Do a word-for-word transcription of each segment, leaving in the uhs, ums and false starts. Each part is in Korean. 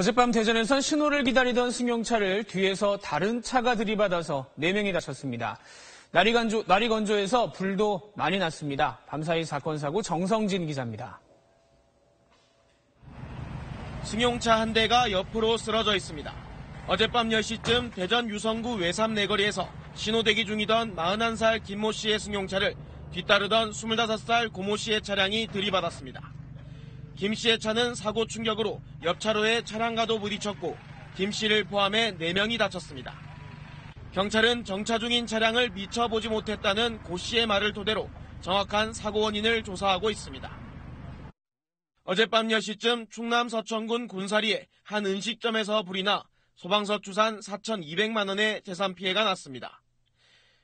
어젯밤 대전에선 신호를 기다리던 승용차를 뒤에서 다른 차가 들이받아서 네 명이 다쳤습니다. 나리건조, 나리건조에서 불도 많이 났습니다. 밤사이 사건 사고 정성진 기자입니다. 승용차 한 대가 옆으로 쓰러져 있습니다. 어젯밤 열 시쯤 대전 유성구 외삼 내거리에서 신호 대기 중이던 마흔한 살 김모 씨의 승용차를 뒤따르던 스물다섯 살 고모 씨의 차량이 들이받았습니다. 김 씨의 차는 사고 충격으로 옆 차로에 차량과도 부딪혔고 김 씨를 포함해 네 명이 다쳤습니다. 경찰은 정차 중인 차량을 미처 보지 못했다는 고 씨의 말을 토대로 정확한 사고 원인을 조사하고 있습니다. 어젯밤 열 시쯤 충남 서천군 군사리의 한 음식점에서 불이 나 소방서 추산 사천이백만 원의 재산 피해가 났습니다.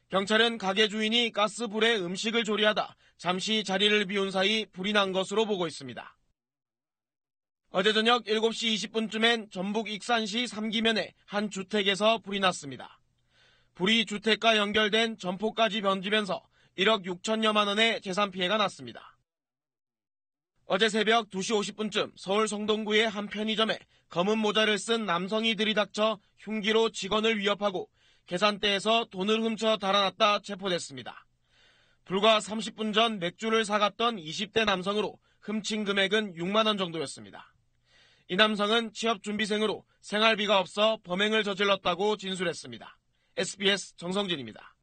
경찰은 가게 주인이 가스불에 음식을 조리하다 잠시 자리를 비운 사이 불이 난 것으로 보고 있습니다. 어제 저녁 일곱 시 이십 분쯤엔 전북 익산시 삼기면의 한 주택에서 불이 났습니다. 불이 주택과 연결된 점포까지 번지면서 일억 육천여만 원의 재산 피해가 났습니다. 어제 새벽 두 시 오십 분쯤 서울 성동구의 한 편의점에 검은 모자를 쓴 남성이 들이닥쳐 흉기로 직원을 위협하고 계산대에서 돈을 훔쳐 달아났다 체포됐습니다. 불과 삼십 분 전 맥주를 사갔던 이십 대 남성으로 훔친 금액은 육만 원 정도였습니다. 이 남성은 취업준비생으로 생활비가 없어 범행을 저질렀다고 진술했습니다. 에스비에스 정성진입니다.